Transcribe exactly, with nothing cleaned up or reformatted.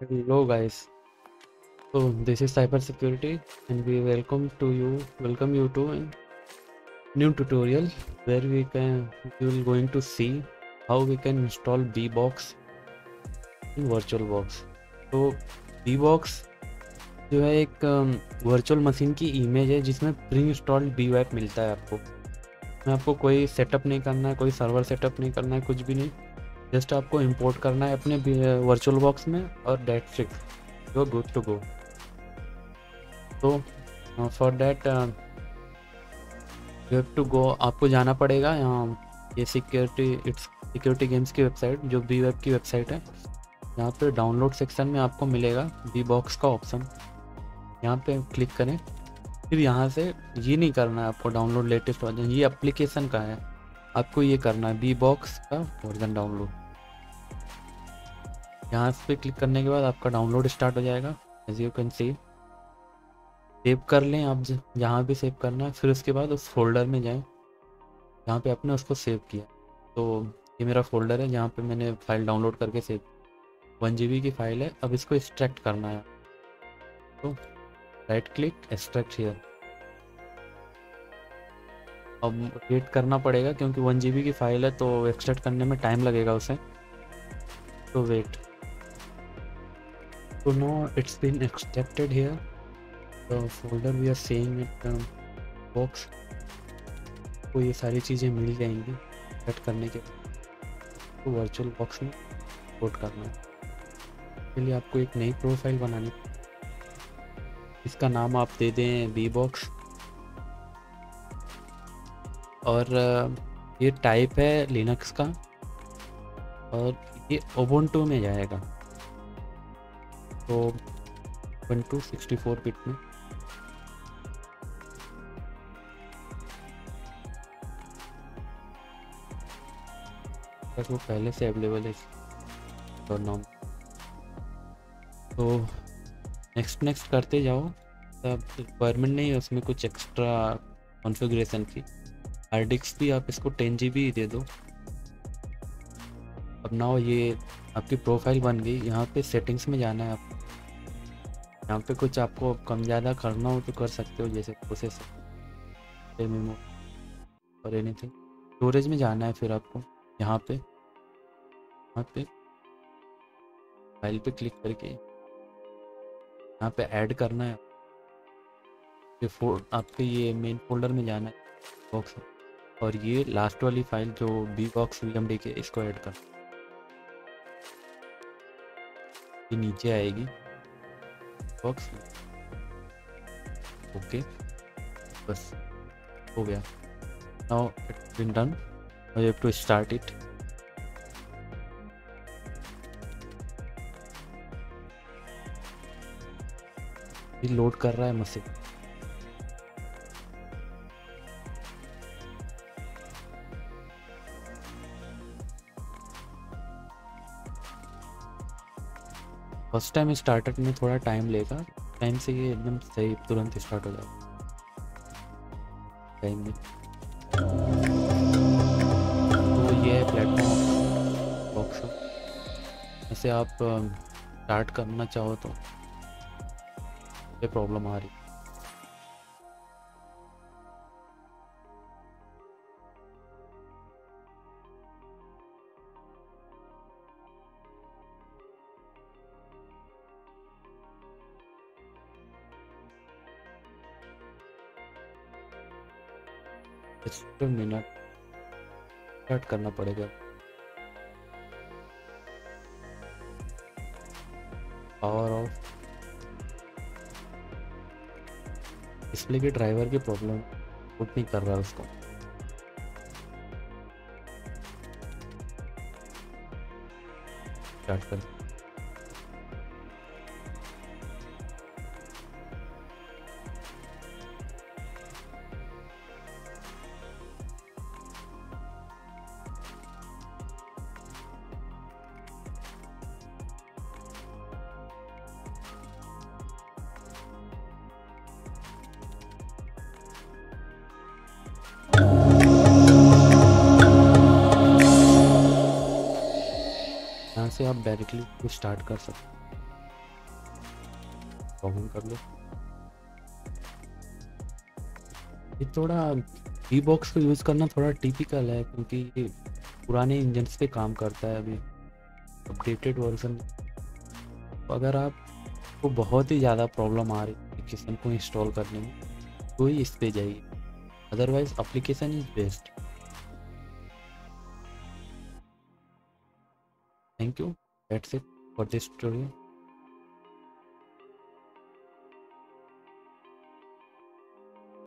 Hello guys, so this is cyber security and we welcome to you welcome you to a new tutorial where we can you will going to see how we can install bWAPP in VirtualBox। तो bWAPP जो है एक virtual machine की image है जिसमें pre installed bWAPP मिलता है आपको। मैं आपको कोई सेटअप नहीं करना है, कोई सर्वर सेटअप नहीं करना है, कुछ भी नहीं। जस्ट आपको इंपोर्ट करना है अपने वर्चुअल बॉक्स में और डेट फिक्स जो गुड टू गो। तो for that you have to go, आपको जाना पड़ेगा यहाँ ये सिक्योरिटी इट्स सिक्योरिटी गेम्स की वेबसाइट जो bWAPP की वेबसाइट है। यहाँ पर डाउनलोड सेक्शन में आपको मिलेगा bWAPP का ऑप्शन, यहाँ पे क्लिक करें। फिर यहाँ से ये नहीं करना है आपको डाउनलोड लेटेस्ट वर्जन, ये एप्लीकेशन का है, आपको ये करना है bWAPP का वर्जन डाउनलोड। यहाँ पे क्लिक करने के बाद आपका डाउनलोड स्टार्ट हो जाएगा। As you can see save कर लें आप जहाँ भी सेव करना है। फिर उसके बाद उस फोल्डर में जाएं जहाँ पे आपने उसको सेव किया। तो ये मेरा फोल्डर है जहाँ पे मैंने फाइल डाउनलोड करके सेव वन जी बी की फाइल है। अब इसको एक्सट्रैक्ट करना है, तो राइट क्लिक एक्सट्रैक्ट हियर। अब वेट करना पड़ेगा क्योंकि वन जी बी की फाइल है तो एक्सट्रैक्ट करने में टाइम लगेगा उसे, तो वेट। तो no it's been extracted here the folder we are seeing it box. तो ये सारी चीज़ें मिल जाएंगी एक्सट्रैक्ट करने के बाद। तो वर्चुअल बॉक्स में इंपोर्ट करना है, के लिए आपको एक नई प्रोफाइल बनानी। इसका नाम आप दे दें bWAPP और ये टाइप है लिनक्स का और ये उबुंटू में जाएगा, तो उबुंटू सिक्स्टी फोर बिट में। तो पहले से अवेलेबल है तो नाम। तो नेक्स्ट नेक्स्ट करते जाओ, तब रिक्वायरमेंट नहीं है उसमें कुछ एक्स्ट्रा कॉन्फ़िगरेशन की। हार्ड डिस्क भी आप इसको टेन जी बी दे दो। अब नाओ ये आपकी प्रोफाइल बन गई। यहाँ पे सेटिंग्स में जाना है आप, यहाँ पे कुछ आपको कम ज़्यादा करना हो तो कर सकते हो, जैसे प्रोसेसर मेमो और एनीथिंग। स्टोरेज में जाना है फिर आपको, यहाँ पे यहाँ पे फाइल पे क्लिक करके यहाँ पे ऐड करना है। ये आपके ये मेन फोल्डर में जाना है बॉक्स और ये लास्ट वाली फाइल जो bWAPP V M D के, इसको ऐड कर, ये नीचे आएगी बॉक्स। ओके बस हो गया। Now it's been done, I have to start it. Load कर रहा है मशीन। फर्स्ट टाइम स्टार्टअप में थोड़ा टाइम लेगा, टाइम से ये एकदम सही तुरंत स्टार्ट हो जाएगा। टाइम में तो ये प्लेटफॉर्म बॉक्स ऐसे आप स्टार्ट करना चाहो तो प्रॉब्लम आ रही। सिस्टम मिनट स्टार्ट करना पड़ेगा। पावर ऑफ डिस्प्ले के ड्राइवर की प्रॉब्लम कुछ नहीं कर रहा है उसको। स्टार्ट कर से आप डायरेक्टली स्टार्ट कर सकते हैं। कॉमन कर लो। ये थोड़ा वी बॉक्स को यूज़ करना थोड़ा टिपिकल है क्योंकि ये पुराने इंजन्स पे काम करता है अभी अपडेटेड वर्जन। तो अगर आपको बहुत ही ज़्यादा प्रॉब्लम आ रही है एप्लीकेशन को इंस्टॉल करने में तो ही इस पे जाइए, otherwise application is best. Thank you, that's it for this tutorial.